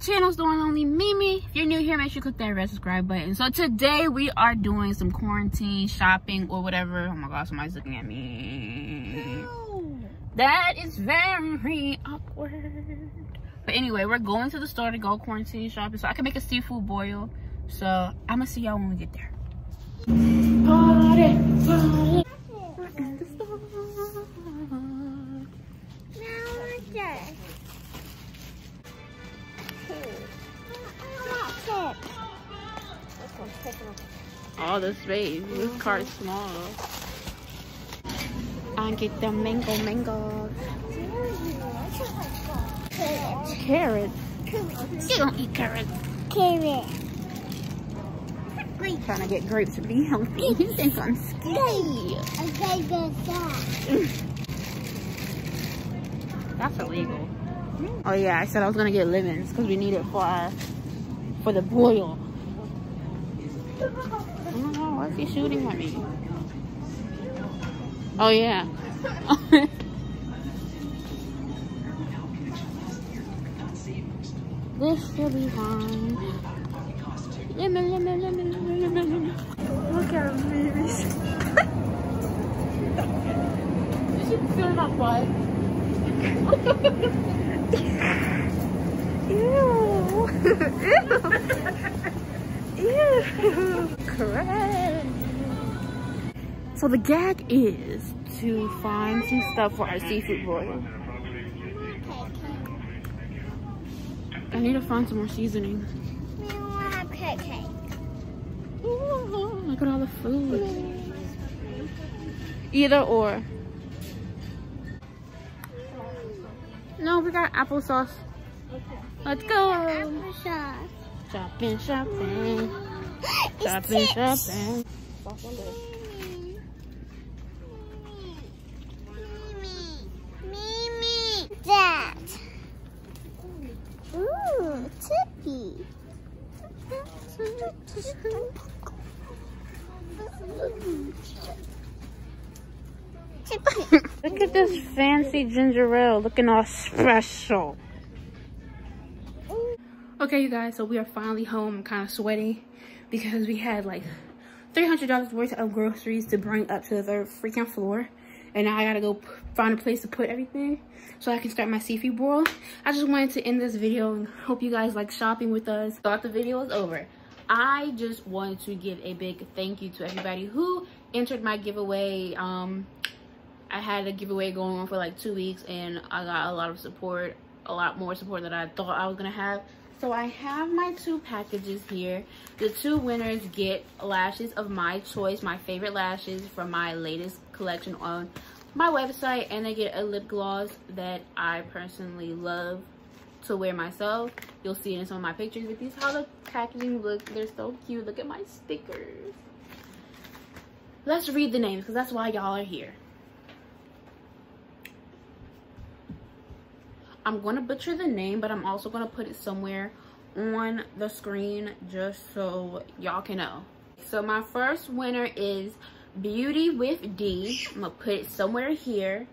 Channel's the one only Mimi. If you're new here, make sure you click that red subscribe button. So today we are doing some quarantine shopping or whatever. Oh my gosh, somebody's looking at me. Ew. That is very awkward. But anyway, we're going to the store to go quarantine shopping so I can make a seafood boil. So I'm gonna see y'all when we get there. Party. We're in the store. Now all the space. This car is small. I get the mango. Carrot. You don't eat carrot. Carrot. I'm trying to get grapes to be healthy. You think I'm skinny? That's illegal. Oh yeah, I said I was gonna get lemons because we need it for our, for the boil. Oh no, why is he shooting at me? Oh yeah. This should be fine. Lemon. Look at me. Did you feel my butt? Ew. Ew. Correct. So the gag is to find some stuff for our seafood boil. I need to find some more seasoning. We want a cupcake. Look at all the food. Either or. No, we got applesauce. Okay. Let's go. Applesauce. Shopping. Shopping. Mimi. Mimi. That. Ooh, tippy. Look at this fancy ginger ale looking all special. Okay, you guys, so we are finally home. I'm kind of sweaty because we had like $300 worth of groceries to bring up to the third freaking floor. And now I gotta go find a place to put everything so I can start my seafood boil. I just wanted to end this video and hope you guys like shopping with us. Thought the video was over. I just wanted to give a big thank you to everybody who entered my giveaway. I had a giveaway going on for like 2 weeks and I got a lot of support, a lot more support than I thought I was gonna have. So I have my two packages here. The two winners get lashes of my choice, my favorite lashes from my latest collection on my website, and they get a lip gloss that I personally love to wear myself. You'll see it in some of my pictures, but these how the packaging look. They're so cute. Look at my stickers. Let's read the names because that's why y'all are here. I'm going to butcher the name, but I'm also going to put it somewhere on the screen just so y'all can know. So my first winner is Beauty with D. I'm going to put it somewhere here.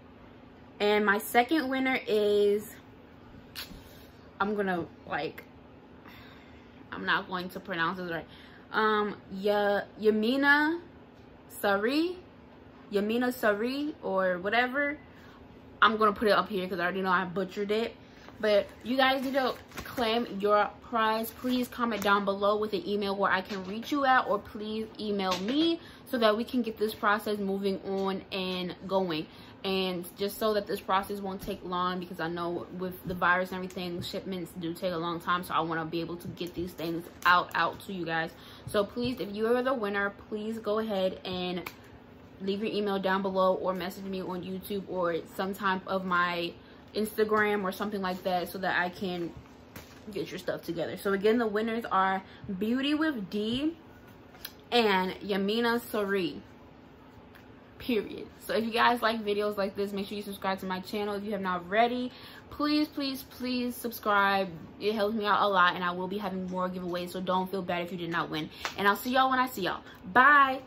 And my second winner is, I'm not going to pronounce it right. Yamina Sari or whatever. I'm gonna put it up here because I already know I butchered it. But you guys need to claim your prize. Please comment down below with an email where I can reach you at, or please email me so that we can get this process moving on and going. And just so that this process won't take long, because I know with the virus and everything, shipments do take a long time. So I want to be able to get these things out to you guys. So please, if you are the winner, please go ahead and leave your email down below or message me on YouTube or some type of my Instagram or something like that so that I can get your stuff together. So again, the winners are Beauty with D and Yamina Sari. period. So if you guys like videos like this, make sure you subscribe to my channel if you have not already. Please, please, please subscribe. It helps me out a lot, and I will be having more giveaways, so don't feel bad if you did not win. And I'll see y'all when I see y'all. Bye.